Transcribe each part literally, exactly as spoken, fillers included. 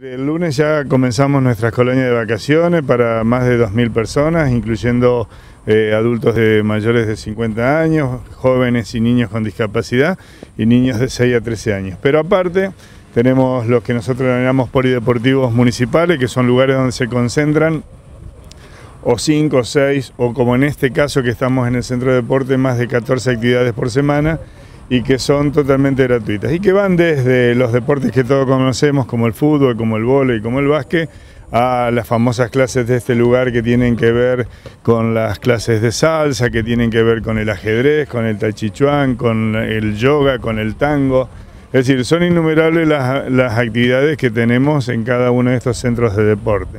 El lunes ya comenzamos nuestras colonias de vacaciones para más de dos mil personas, incluyendo eh, adultos de mayores de cincuenta años, jóvenes y niños con discapacidad y niños de seis a trece años. Pero aparte tenemos los que nosotros denominamos polideportivos municipales, que son lugares donde se concentran o cinco o seis, o como en este caso que estamos en el centro de deporte, más de catorce actividades por semana, y que son totalmente gratuitas y que van desde los deportes que todos conocemos como el fútbol, como el vóley, como el básquet, a las famosas clases de este lugar que tienen que ver con las clases de salsa, que tienen que ver con el ajedrez, con el tai chi chuan, con el yoga, con el tango. Es decir, son innumerables las, las actividades que tenemos en cada uno de estos centros de deporte,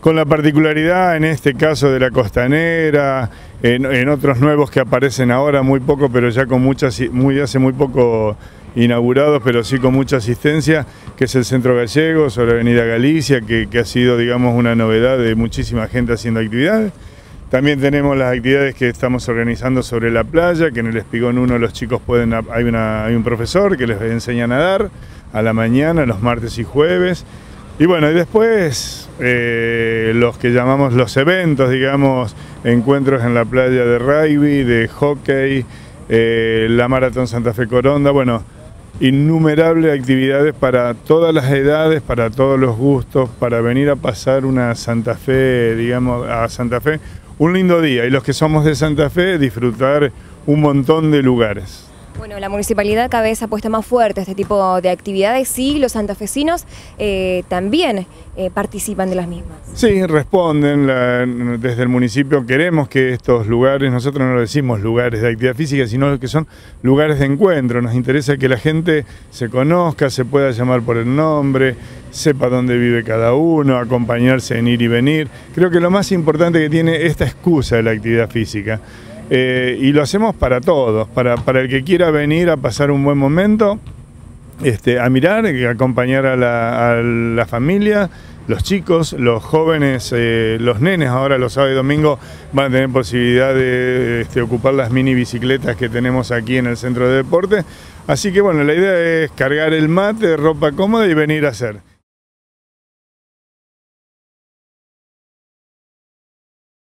con la particularidad en este caso de la Costanera, en, en otros nuevos que aparecen ahora, muy poco, pero ya con muchas, muy, hace muy poco inaugurados, pero sí con mucha asistencia, que es el Centro Gallego, sobre la Avenida Galicia, que, que ha sido, digamos, una novedad de muchísima gente haciendo actividades. También tenemos las actividades que estamos organizando sobre la playa, que en el Espigón uno los chicos pueden, hay, una, hay un profesor que les enseña a nadar a la mañana, los martes y jueves. Y bueno, y después eh, los que llamamos los eventos, digamos, encuentros en la playa de rugby, de hockey, eh, la Maratón Santa Fe Coronda, bueno, innumerables actividades para todas las edades, para todos los gustos, para venir a pasar una Santa Fe, digamos, a Santa Fe, un lindo día. Y los que somos de Santa Fe, disfrutar un montón de lugares. Bueno, la municipalidad cada vez apuesta más fuerte a este tipo de actividades y los santafesinos eh, también eh, participan de las mismas. Sí, responden. La, desde el municipio queremos que estos lugares, nosotros no decimos lugares de actividad física, sino que son lugares de encuentro. Nos interesa que la gente se conozca, se pueda llamar por el nombre, sepa dónde vive cada uno, acompañarse en ir y venir. Creo que lo más importante que tiene esta excusa de la actividad física. Eh, y lo hacemos para todos, para, para el que quiera venir a pasar un buen momento, este, a mirar, a acompañar a la, a la familia, los chicos, los jóvenes, eh, los nenes. Ahora los sábados y domingos van a tener posibilidad de este, ocupar las mini bicicletas que tenemos aquí en el centro de deporte. Así que bueno, la idea es cargar el mate, ropa cómoda y venir a hacer.